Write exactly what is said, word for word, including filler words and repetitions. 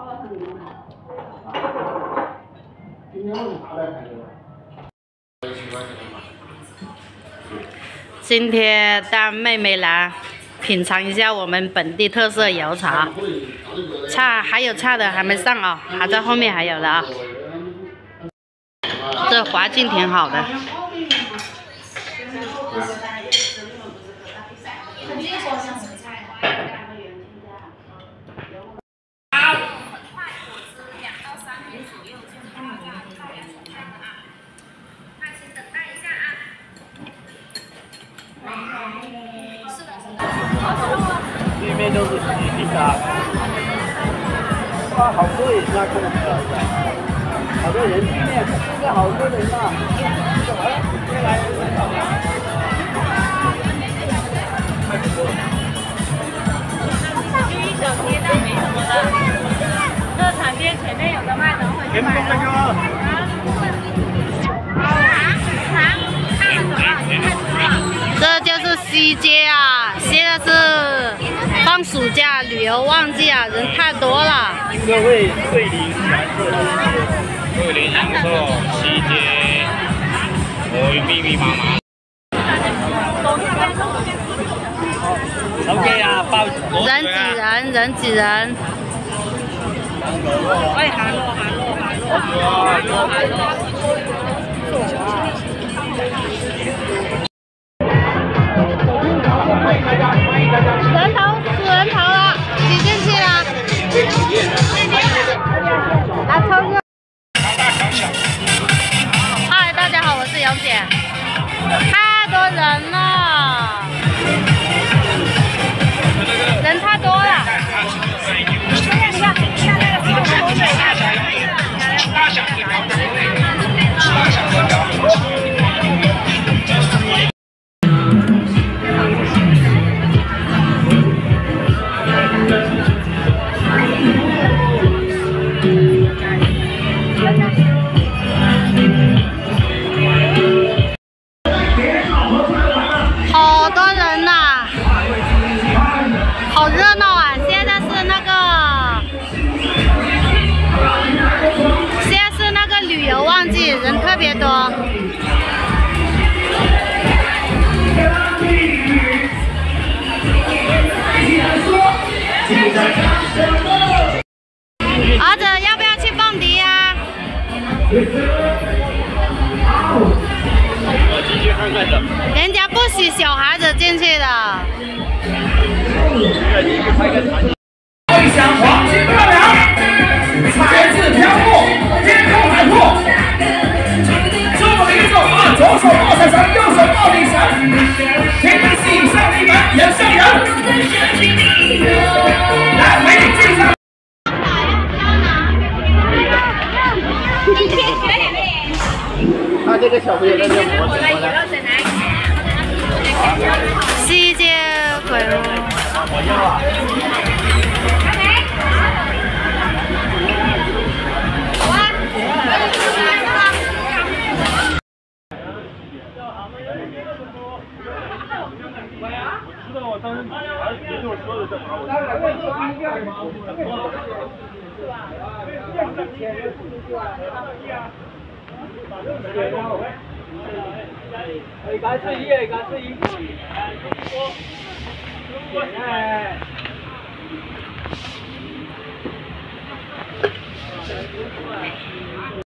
放到里面。今天我拿来看这个。今天带妹妹来品尝一下我们本地特色油茶，菜还有菜的还没上啊、哦，还在后面还有的啊、哦。这环境挺好的。 对面都是西皮沙，哇，好多人啊！看到好多人，对面现在好多人啊！越来越少了。 小街道没什么的，热场店前面有的卖，等会去买了。啊！这就是西街啊，现在是放暑假旅游旺季啊，人太多了。应该会桂林阳朔，桂林阳朔西街，我密密麻麻。 人挤人，人挤人。哎，韩罗，韩罗，韩罗，韩罗，韩罗。人头死人头了，挤进去了。来抽个。嗨，大家好，我是姚姐。太多人了。 人太多了。好多人呐、啊！ 好热闹啊！现在是那个，现在是那个旅游旺季，人特别多。儿子，要不要去蹦迪呀？我进去看看的。人家不许小孩子进去的。 梦想黄金漂亮，财自飘过，天空海阔。左手一手啊，左手抱财神，右手抱理想，天天吸引上一门，人上人。来，美女进场。他这个小朋友在这磨什么呢？西街鬼屋。 我要啊！我知道我当时儿子跟我说的这话，我知道。哎，干脆一，干脆一。 哎。